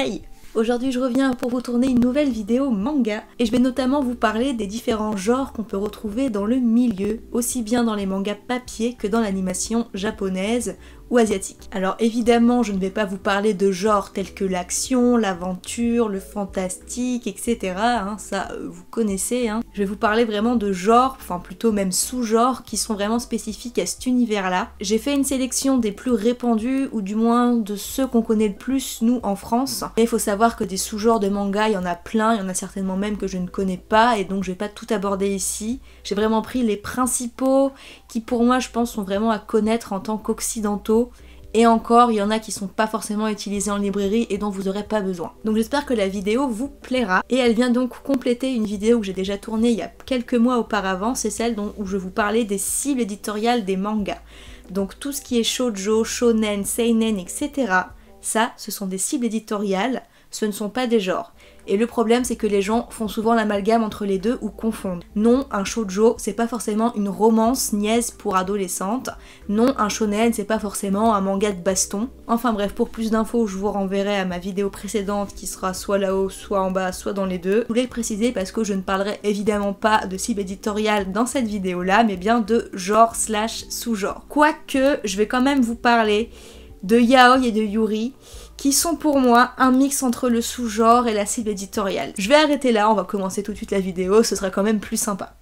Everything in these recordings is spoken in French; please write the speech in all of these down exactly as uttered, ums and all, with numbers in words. Hey! Aujourd'hui je reviens pour vous tourner une nouvelle vidéo manga et je vais notamment vous parler des différents genres qu'on peut retrouver dans le milieu, aussi bien dans les mangas papier que dans l'animation japonaise ou asiatique. Alors évidemment je ne vais pas vous parler de genres tels que l'action, l'aventure, le fantastique, et cetera. Hein, ça euh, vous connaissez. Hein. Je vais vous parler vraiment de genres, enfin plutôt même sous-genres qui sont vraiment spécifiques à cet univers-là. J'ai fait une sélection des plus répandus ou du moins de ceux qu'on connaît le plus nous en France. Mais il faut savoir que des sous-genres de manga il y en a plein, il y en a certainement même que je ne connais pas et donc je vais pas tout aborder ici. J'ai vraiment pris les principaux qui pour moi je pense sont vraiment à connaître en tant qu'occidentaux. Et encore, il y en a qui sont pas forcément utilisés en librairie et dont vous aurez pas besoin. Donc j'espère que la vidéo vous plaira. Et elle vient donc compléter une vidéo que j'ai déjà tournée il y a quelques mois auparavant, c'est celle dont, où je vous parlais des cibles éditoriales des mangas. Donc tout ce qui est shojo, shonen, seinen, et cetera. Ça, ce sont des cibles éditoriales, ce ne sont pas des genres. Et le problème c'est que les gens font souvent l'amalgame entre les deux ou confondent. Non, un shoujo c'est pas forcément une romance niaise pour adolescentes. Non, un shonen c'est pas forcément un manga de baston. Enfin bref, pour plus d'infos je vous renverrai à ma vidéo précédente qui sera soit là-haut, soit en bas, soit dans les deux. Je voulais le préciser parce que je ne parlerai évidemment pas de cible éditoriale dans cette vidéo là, mais bien de genre slash sous-genre. Quoique, je vais quand même vous parler de yaoi et de yuri, qui sont pour moi un mix entre le sous-genre et la cible éditoriale. Je vais arrêter là, on va commencer tout de suite la vidéo, ce sera quand même plus sympa.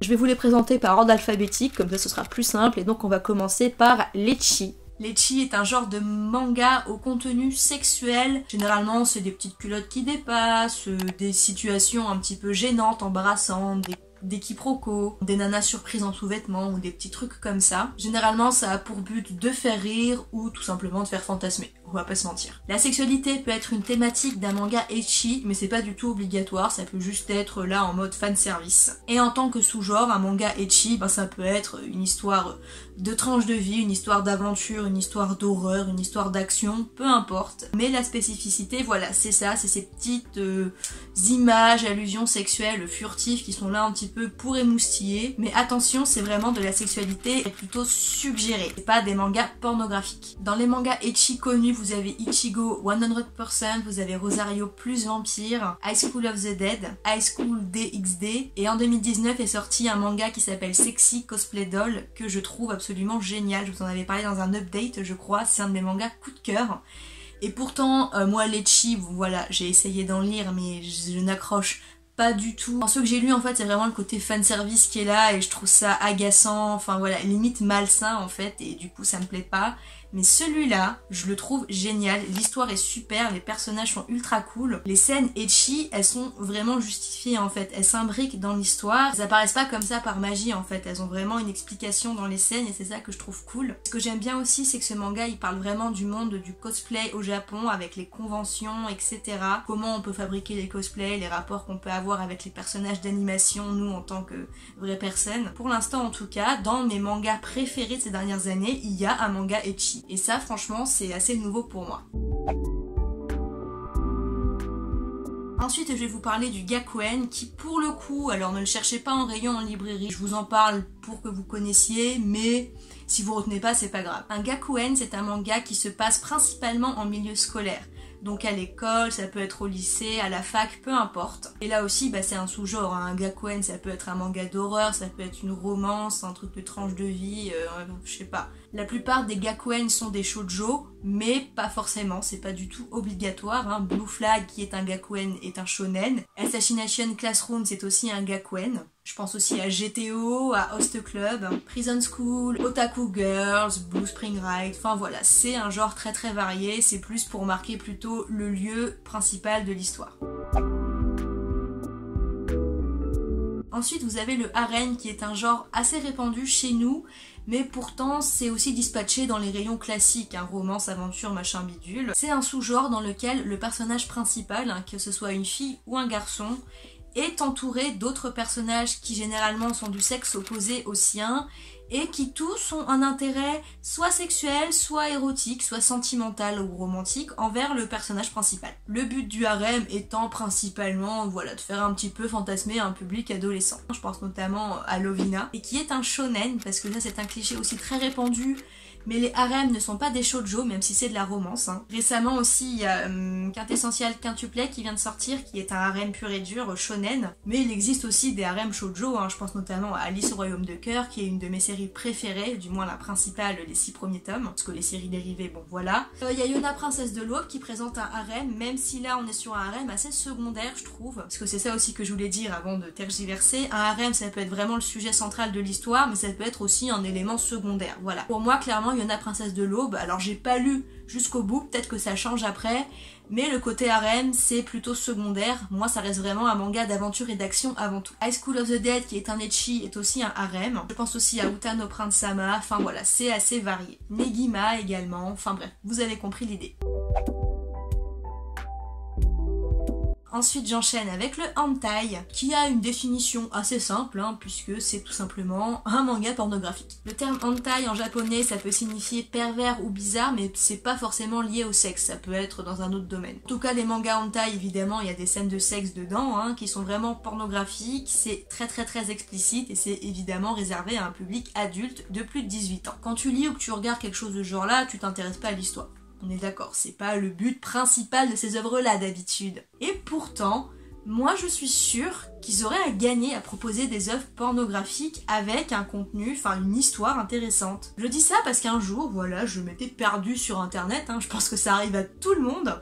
Je vais vous les présenter par ordre alphabétique, comme ça ce sera plus simple, et donc on va commencer par l'ecchi. L'ecchi est un genre de manga au contenu sexuel. Généralement, c'est des petites culottes qui dépassent, des situations un petit peu gênantes, embarrassantes, des des quiproquos, des nanas surprises en sous-vêtements ou des petits trucs comme ça. Généralement ça a pour but de faire rire ou tout simplement de faire fantasmer, on va pas se mentir. La sexualité peut être une thématique d'un manga ecchi mais c'est pas du tout obligatoire, ça peut juste être là en mode fanservice. Et en tant que sous-genre, un manga ecchi, ben ça peut être une histoire de tranche de vie, une histoire d'aventure, une histoire d'horreur, une histoire d'action, peu importe. Mais la spécificité, voilà, c'est ça, c'est ces petites euh, images, allusions sexuelles furtives qui sont là un petit peu pour émoustiller, mais attention, c'est vraiment de la sexualité plutôt suggérée, c'est pas des mangas pornographiques. Dans les mangas ecchi connus, vous avez Ichigo cent pour cent, vous avez Rosario plus Vampire, High School of the Dead, High School D X D, et en deux mille dix-neuf est sorti un manga qui s'appelle Sexy Cosplay Doll, que je trouve absolument génial, je vous en avais parlé dans un update je crois, c'est un de mes mangas coup de cœur. Et pourtant, euh, moi l'ecchi, voilà, j'ai essayé d'en lire mais je, je n'accroche pas du tout. En ce que j'ai lu en fait c'est vraiment le côté fanservice qui est là et je trouve ça agaçant, enfin voilà, limite malsain en fait et du coup ça me plaît pas. Mais celui-là, je le trouve génial, l'histoire est super, les personnages sont ultra cool, les scènes ecchi, elles sont vraiment justifiées en fait, elles s'imbriquent dans l'histoire, elles apparaissent pas comme ça par magie en fait, elles ont vraiment une explication dans les scènes et c'est ça que je trouve cool. Ce que j'aime bien aussi c'est que ce manga il parle vraiment du monde du cosplay au Japon avec les conventions, et cetera. Comment on peut fabriquer les cosplays, les rapports qu'on peut avoir avec les personnages d'animation, nous en tant que vraies personnes. Pour l'instant en tout cas, dans mes mangas préférés de ces dernières années, il y a un manga ecchi. Et ça, franchement, c'est assez nouveau pour moi. Ensuite, je vais vous parler du gakuen qui, pour le coup, alors ne le cherchez pas en rayon en librairie, je vous en parle pour que vous connaissiez, mais si vous retenez pas, c'est pas grave. Un gakuen, c'est un manga qui se passe principalement en milieu scolaire. Donc à l'école, ça peut être au lycée, à la fac, peu importe. Et là aussi, bah, c'est un sous-genre, hein. Un gakuen, ça peut être un manga d'horreur, ça peut être une romance, un truc de tranche de vie, euh, je sais pas. La plupart des gakuen sont des shojo, mais pas forcément, c'est pas du tout obligatoire. Hein. Blue Flag, qui est un gakuen, est un shonen. Assassination Classroom, c'est aussi un gakuen. Je pense aussi à G T O, à Host Club, Prison School, Otaku Girls, Blue Spring Ride, enfin voilà, c'est un genre très très varié, c'est plus pour marquer plutôt le lieu principal de l'histoire. Ensuite vous avez le harem qui est un genre assez répandu chez nous, mais pourtant c'est aussi dispatché dans les rayons classiques, hein, romance, aventure, machin bidule. C'est un sous-genre dans lequel le personnage principal, hein, que ce soit une fille ou un garçon, est entouré d'autres personnages qui généralement sont du sexe opposé au sien et qui tous ont un intérêt soit sexuel, soit érotique, soit sentimental ou romantique envers le personnage principal. Le but du harem étant principalement voilà, de faire un petit peu fantasmer un public adolescent. Je pense notamment à Lovina, et qui est un shonen, parce que ça c'est un cliché aussi très répandu, mais les harems ne sont pas des shojo, même si c'est de la romance. Hein. Récemment aussi, il y a hum, Quintessentiel Quintuplet qui vient de sortir, qui est un harem pur et dur shonen, mais il existe aussi des harems shojo, hein. Je pense notamment à Alice au Royaume de Cœur, qui est une de mes séries préférées, du moins la principale, les six premiers tomes, parce que les séries dérivées, bon voilà. Euh, il y a Yona, Princesse de l'Aube, qui présente un harem, même si là on est sur un harem assez secondaire, je trouve, parce que c'est ça aussi que je voulais dire avant de tergiverser, un harem ça peut être vraiment le sujet central de l'histoire, mais ça peut être aussi un élément secondaire, voilà. Pour moi, clairement, Yona, Princesse de l'Aube, alors j'ai pas lu jusqu'au bout, peut-être que ça change après, mais le côté harem c'est plutôt secondaire, moi ça reste vraiment un manga d'aventure et d'action avant tout. High School of the Dead, qui est un ecchi, est aussi un harem, je pense aussi à Uta no Prince-sama, enfin voilà, c'est assez varié. Negima également, enfin bref, vous avez compris l'idée. Ensuite j'enchaîne avec le hentai, qui a une définition assez simple, hein, puisque c'est tout simplement un manga pornographique. Le terme hentai en japonais ça peut signifier pervers ou bizarre, mais c'est pas forcément lié au sexe, ça peut être dans un autre domaine. En tout cas les mangas hentai, évidemment il y a des scènes de sexe dedans, hein, qui sont vraiment pornographiques, c'est très très très explicite et c'est évidemment réservé à un public adulte de plus de dix-huit ans. Quand tu lis ou que tu regardes quelque chose de ce genre là, tu t'intéresses pas à l'histoire. On est d'accord, c'est pas le but principal de ces œuvres-là d'habitude. Et pourtant, moi je suis sûre qu'ils auraient à gagner à proposer des œuvres pornographiques avec un contenu, enfin une histoire intéressante. Je dis ça parce qu'un jour, voilà, je m'étais perdue sur internet, hein, je pense que ça arrive à tout le monde,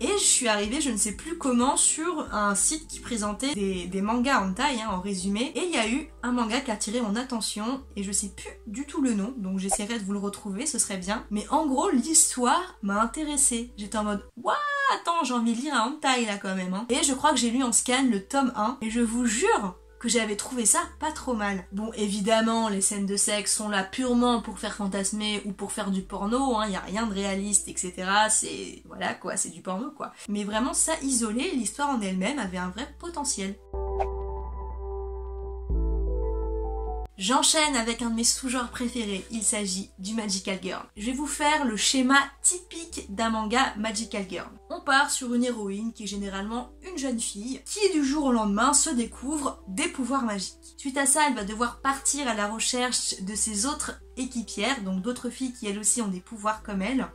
et je suis arrivée, je ne sais plus comment, sur un site qui présentait des, des mangas hentai, hein, en résumé, et il y a eu un manga qui a attiré mon attention, et je sais plus du tout le nom, donc j'essaierai de vous le retrouver, ce serait bien, mais en gros, l'histoire m'a intéressée. J'étais en mode, waouh, attends, j'ai envie de lire un hentai là quand même, hein. Et je crois que j'ai lu en scan le tome un, et je Je vous jure que j'avais trouvé ça pas trop mal. Bon, évidemment, les scènes de sexe sont là purement pour faire fantasmer ou pour faire du porno, hein, y a rien de réaliste, et cetera. C'est... voilà quoi, c'est du porno quoi. Mais vraiment, ça isolé, l'histoire en elle-même avait un vrai potentiel. J'enchaîne avec un de mes sous-genres préférés, il s'agit du Magical Girl. Je vais vous faire le schéma typique d'un manga Magical Girl. On part sur une héroïne qui est généralement une jeune fille qui du jour au lendemain se découvre des pouvoirs magiques. Suite à ça, elle va devoir partir à la recherche de ses autres équipières, donc d'autres filles qui elles aussi ont des pouvoirs comme elle,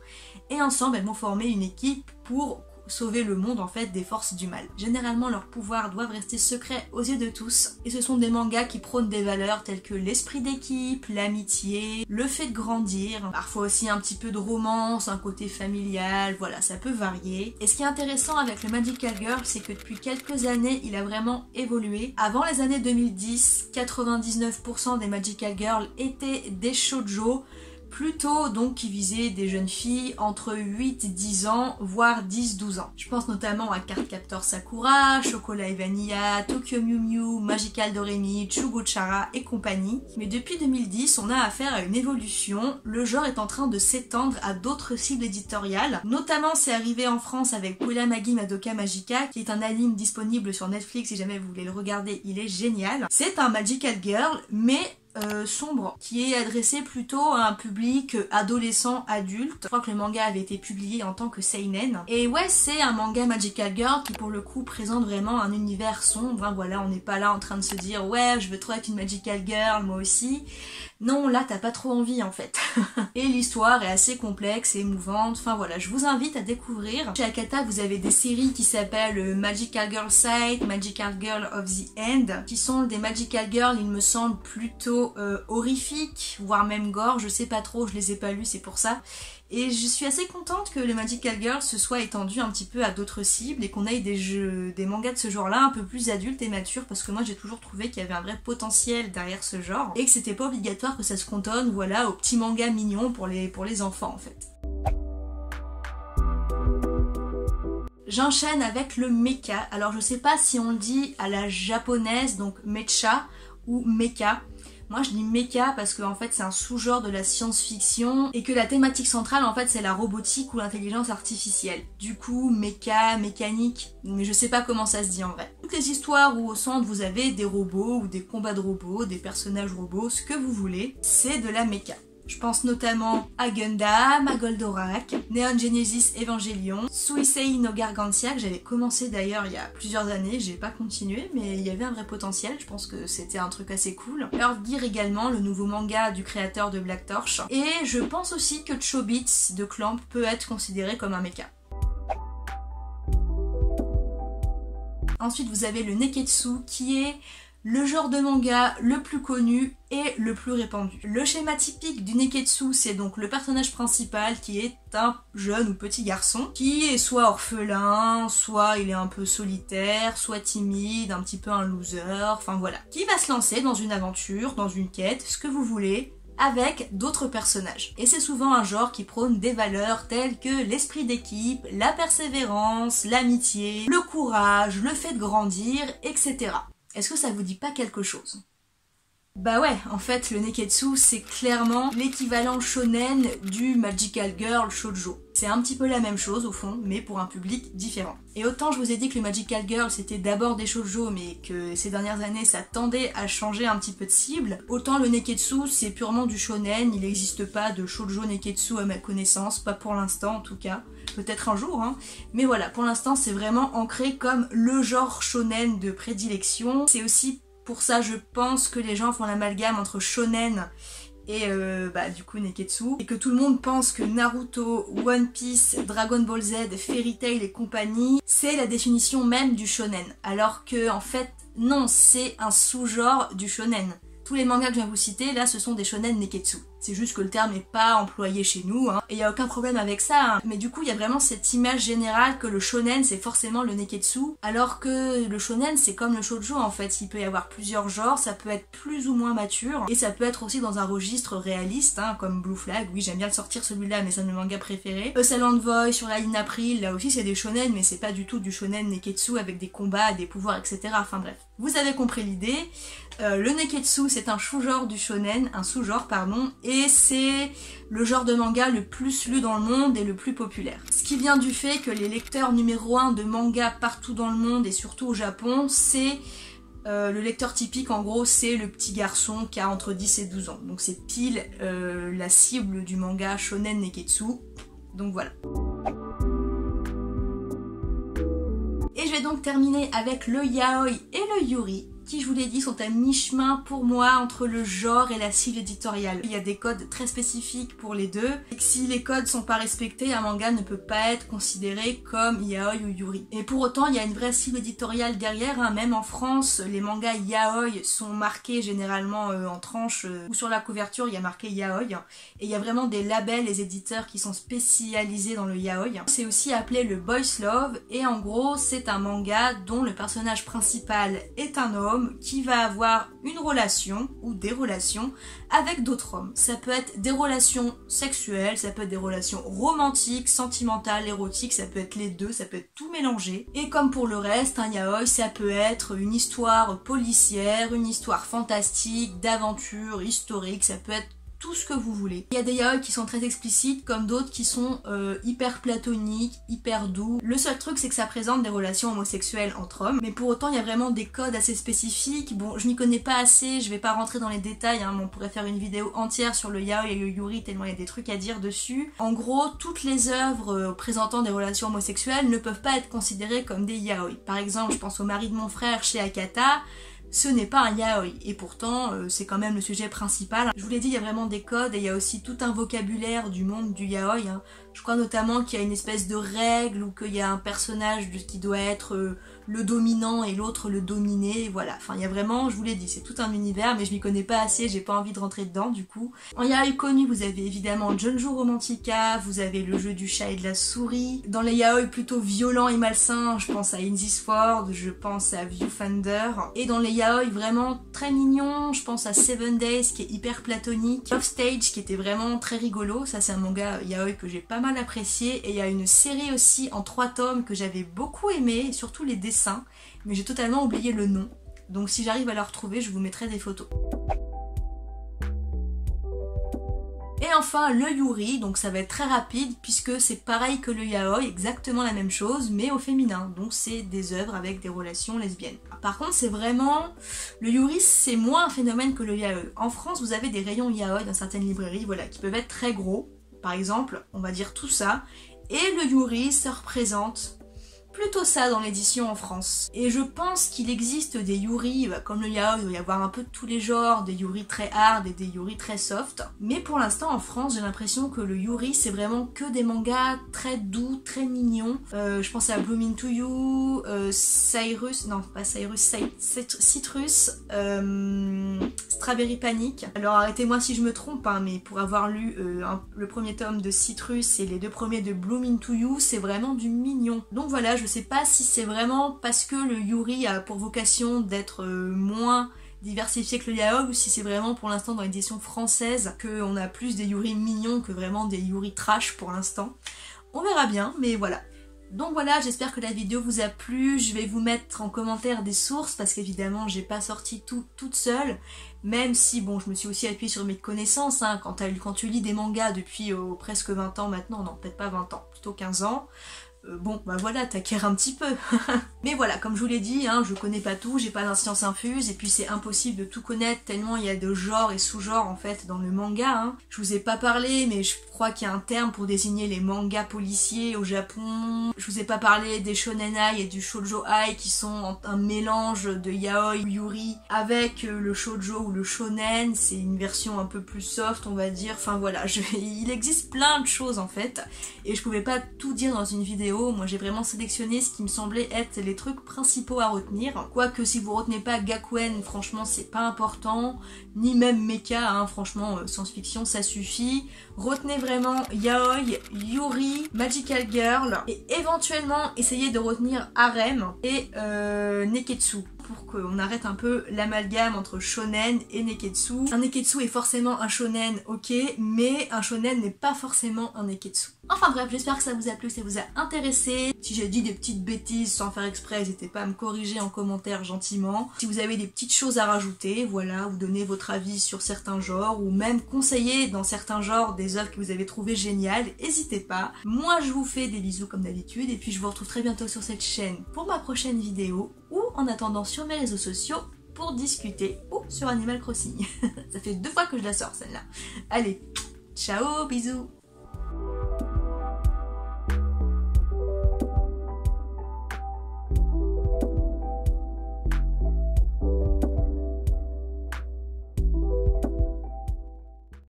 et ensemble elles vont former une équipe pour sauver le monde en fait des forces du mal. Généralement leurs pouvoirs doivent rester secrets aux yeux de tous et ce sont des mangas qui prônent des valeurs telles que l'esprit d'équipe, l'amitié, le fait de grandir, parfois aussi un petit peu de romance, un côté familial, voilà ça peut varier. Et ce qui est intéressant avec le Magical Girl c'est que depuis quelques années il a vraiment évolué. Avant les années deux mille dix, quatre-vingt-dix-neuf pour cent des Magical Girls étaient des shojo, plutôt donc qui visait des jeunes filles entre huit dix ans, voire dix douze ans. Je pense notamment à Cardcaptor Sakura, Chocolat et Vanilla, Tokyo Mew Mew, Magical Doremi, Chugochara et compagnie. Mais depuis deux mille dix, on a affaire à une évolution. Le genre est en train de s'étendre à d'autres cibles éditoriales. Notamment, c'est arrivé en France avec Magi Madoka Magica, qui est un anime disponible sur Netflix si jamais vous voulez le regarder, il est génial. C'est un Magical Girl, mais Euh, sombre, qui est adressé plutôt à un public adolescent adulte. Je crois que le manga avait été publié en tant que seinen. Et ouais, c'est un manga Magical Girl qui pour le coup présente vraiment un univers sombre. Hein, voilà, on n'est pas là en train de se dire ouais, je veux trop être une Magical Girl, moi aussi. Non, là t'as pas trop envie en fait. Et l'histoire est assez complexe et émouvante. Enfin voilà, je vous invite à découvrir. Chez Akata, vous avez des séries qui s'appellent Magical Girl Sight, Magical Girl of the End, qui sont des Magical Girls, il me semble, plutôt euh, horrifiques, voire même gore. Je sais pas trop, je les ai pas lues, c'est pour ça. Et je suis assez contente que les Magical Girls se soient étendues un petit peu à d'autres cibles et qu'on ait des jeux, des mangas de ce genre-là un peu plus adultes et matures, parce que moi j'ai toujours trouvé qu'il y avait un vrai potentiel derrière ce genre et que c'était pas obligatoire que ça se cantonne, voilà, aux petits mangas mignons pour les, pour les enfants en fait. J'enchaîne avec le mecha. Alors je sais pas si on le dit à la japonaise, donc mecha ou mecha. Moi je dis mecha parce que en fait c'est un sous-genre de la science-fiction et que la thématique centrale en fait c'est la robotique ou l'intelligence artificielle. Du coup mecha, mécanique, mais je sais pas comment ça se dit en vrai. toutes les histoires où au centre vous avez des robots ou des combats de robots, des personnages robots, ce que vous voulez, c'est de la mecha. Je pense notamment à Gundam, à Goldorak, Neon Genesis Evangelion, Suisei no Gargantia, que j'avais commencé d'ailleurs il y a plusieurs années, j'ai pas continué, mais il y avait un vrai potentiel, je pense que c'était un truc assez cool. Earth Gear également, le nouveau manga du créateur de Black Torch. Et je pense aussi que Chobits de Clamp peut être considéré comme un mecha. Ensuite vous avez le Nekketsu qui est le genre de manga le plus connu et le plus répandu. Le schéma typique du Nekketsu, c'est donc le personnage principal qui est un jeune ou petit garçon qui est soit orphelin, soit il est un peu solitaire, soit timide, un petit peu un loser, enfin voilà. Qui va se lancer dans une aventure, dans une quête, ce que vous voulez, avec d'autres personnages. Et c'est souvent un genre qui prône des valeurs telles que l'esprit d'équipe, la persévérance, l'amitié, le courage, le fait de grandir, et cetera. Est-ce que ça vous dit pas quelque chose? Bah ouais, en fait, le Nekketsu, c'est clairement l'équivalent shonen du Magical Girl shojo. C'est un petit peu la même chose au fond, mais pour un public différent. Et autant je vous ai dit que le Magical Girl c'était d'abord des shojo, mais que ces dernières années ça tendait à changer un petit peu de cible, autant le Nekketsu c'est purement du shonen, il n'existe pas de shojo Nekketsu à ma connaissance, pas pour l'instant en tout cas, peut-être un jour, hein. Mais voilà, pour l'instant c'est vraiment ancré comme le genre shonen de prédilection. C'est aussi pour ça, je pense, que les gens font l'amalgame entre shonen et euh, bah du coup Nekketsu, et que tout le monde pense que Naruto, One Piece, Dragon Ball Z, Fairy Tail et compagnie, c'est la définition même du shonen, alors que en fait non, c'est un sous-genre du shonen. Tous les mangas que je viens vous citer là, ce sont des shonen Nekketsu. C'est juste que le terme n'est pas employé chez nous, hein, et il n'y a aucun problème avec ça. Hein. Mais du coup, il y a vraiment cette image générale que le shonen, c'est forcément le Nekketsu, alors que le shonen, c'est comme le shoujo en fait. Il peut y avoir plusieurs genres, ça peut être plus ou moins mature, et ça peut être aussi dans un registre réaliste, hein, comme Blue Flag. Oui, j'aime bien le sortir celui-là, mais c'est un de mes mangas préférés. A Silent Voice sur la ligne April, là aussi c'est des shonen, mais c'est pas du tout du shonen Nekketsu avec des combats, des pouvoirs, et cetera. Enfin bref, vous avez compris l'idée. Euh, le Nekketsu, c'est un sous-genre du shonen, un sous-genre, pardon, et Et c'est le genre de manga le plus lu dans le monde et le plus populaire. Ce qui vient du fait que les lecteurs numéro un de manga partout dans le monde et surtout au Japon, c'est euh, le lecteur typique, en gros, c'est le petit garçon qui a entre dix et douze ans. Donc c'est pile euh, la cible du manga shonen Nekketsu. Donc voilà. Et je vais donc terminer avec le yaoi et le yuri, qui, je vous l'ai dit, sont à mi-chemin pour moi entre le genre et la cible éditoriale. Il y a des codes très spécifiques pour les deux, et que si les codes sont pas respectés, un manga ne peut pas être considéré comme yaoi ou yuri. Et pour autant, il y a une vraie cible éditoriale derrière, hein. Même en France, les mangas yaoi sont marqués généralement euh, en tranche, euh, ou sur la couverture, il y a marqué yaoi, hein. Et il y a vraiment des labels, les éditeurs qui sont spécialisés dans le yaoi. C'est aussi appelé le boys love, et en gros, c'est un manga dont le personnage principal est un homme, qui va avoir une relation ou des relations avec d'autres hommes. Ça peut être des relations sexuelles, ça peut être des relations romantiques, sentimentales, érotiques, ça peut être les deux, ça peut être tout mélangé. Et comme pour le reste, un yaoi, ça peut être une histoire policière, une histoire fantastique, d'aventure, historique, ça peut être tout ce que vous voulez. Il y a des yaoi qui sont très explicites, comme d'autres qui sont euh, hyper platoniques, hyper doux. Le seul truc, c'est que ça présente des relations homosexuelles entre hommes, mais pour autant, il y a vraiment des codes assez spécifiques. Bon, je m'y connais pas assez, je vais pas rentrer dans les détails, hein, mais on pourrait faire une vidéo entière sur le yaoi et le yuri, tellement il y a des trucs à dire dessus. En gros, toutes les œuvres euh, présentant des relations homosexuelles ne peuvent pas être considérées comme des yaoi. Par exemple, je pense au mari de mon frère chez Akata, ce n'est pas un yaoi, et pourtant euh, c'est quand même le sujet principal. Je vous l'ai dit, il y a vraiment des codes, et il y a aussi tout un vocabulaire du monde du yaoi, hein. Je crois notamment qu'il y a une espèce de règle, ou qu'il y a un personnage qui doit être euh, le dominant et l'autre le dominé, voilà. Enfin, il y a vraiment, je vous l'ai dit, c'est tout un univers, mais je m'y connais pas assez, j'ai pas envie de rentrer dedans du coup. En yaoi connu, vous avez évidemment Junju Romantica, vous avez le jeu du chat et de la souris. Dans les yaoi plutôt violents et malsains, je pense à In This Ford, je pense à Viewfinder. Et dans les yaoi vraiment très mignon, je pense à Seven Days qui est hyper platonique, Love Stage qui était vraiment très rigolo, ça c'est un manga yaoi que j'ai pas mal apprécié, et il y a une série aussi en trois tomes que j'avais beaucoup aimé, et surtout les dessins, mais j'ai totalement oublié le nom, donc si j'arrive à le retrouver je vous mettrai des photos. Et Et enfin le yuri, donc ça va être très rapide puisque c'est pareil que le yaoi, exactement la même chose mais au féminin. Donc c'est des œuvres avec des relations lesbiennes. Par contre c'est vraiment... le yuri c'est moins un phénomène que le yaoi. En France vous avez des rayons yaoi dans certaines librairies, voilà, qui peuvent être très gros. Par exemple, on va dire tout ça. Et le yuri se représente plutôt ça dans l'édition en France. Et je pense qu'il existe des yuri, bah comme le yaoi, il doit y avoir un peu de tous les genres, des yuri très hard et des yuri très soft. Mais pour l'instant en France, j'ai l'impression que le yuri c'est vraiment que des mangas très doux, très mignons. Euh, je pense à Bloom Into You, euh, Cyrus, non pas Cyrus, Cy Citrus, euh, Strawberry Panic. Alors arrêtez-moi si je me trompe, hein, mais pour avoir lu euh, un, le premier tome de Citrus et les deux premiers de Bloom Into You, c'est vraiment du mignon. Donc voilà, je Je sais pas si c'est vraiment parce que le yuri a pour vocation d'être moins diversifié que le yaoi ou si c'est vraiment pour l'instant dans l'édition française qu'on a plus des yuri mignons que vraiment des yuri trash pour l'instant. On verra bien, mais voilà. Donc voilà, j'espère que la vidéo vous a plu. Je vais vous mettre en commentaire des sources parce qu'évidemment j'ai pas sorti tout toute seule, même si bon je me suis aussi appuyée sur mes connaissances, hein, quand, quand tu lis des mangas depuis oh, presque vingt ans maintenant, non peut-être pas vingt ans, plutôt quinze ans. Euh, bon, bah voilà, t'acquiers un petit peu. Mais voilà, comme je vous l'ai dit, hein, je connais pas tout, j'ai pas d'inscience infuse, et puis c'est impossible de tout connaître tellement il y a de genres et sous-genres en fait dans le manga. Hein. Je vous ai pas parlé, mais je crois qu'il y a un terme pour désigner les mangas policiers au Japon. Je vous ai pas parlé des shonen ai et du shoujo ai qui sont un mélange de yaoi, yuri avec le shoujo ou le shonen. C'est une version un peu plus soft, on va dire. Enfin voilà, je... il existe plein de choses en fait, et je pouvais pas tout dire dans une vidéo. Moi j'ai vraiment sélectionné ce qui me semblait être les trucs principaux à retenir. Quoique si vous retenez pas gakuen, franchement c'est pas important, ni même mecha, hein, franchement euh, science-fiction ça suffit. Retenez vraiment yaoi, yuri, magical girl et éventuellement essayez de retenir harem et euh, nekketsu. Pour qu'on arrête un peu l'amalgame entre shonen et nekketsu. Un nekketsu est forcément un shonen, ok, mais un shonen n'est pas forcément un nekketsu. Enfin bref, j'espère que ça vous a plu, que ça vous a intéressé. Si j'ai dit des petites bêtises sans faire exprès, n'hésitez pas à me corriger en commentaire gentiment. Si vous avez des petites choses à rajouter, voilà, vous donnez votre avis sur certains genres ou même conseiller dans certains genres des œuvres que vous avez trouvées géniales, n'hésitez pas. Moi je vous fais des bisous comme d'habitude et puis je vous retrouve très bientôt sur cette chaîne pour ma prochaine vidéo ou en attendant sur mes réseaux sociaux pour discuter ou sur Animal Crossing. Ça fait deux fois que je la sors celle-là. Allez, ciao, bisous.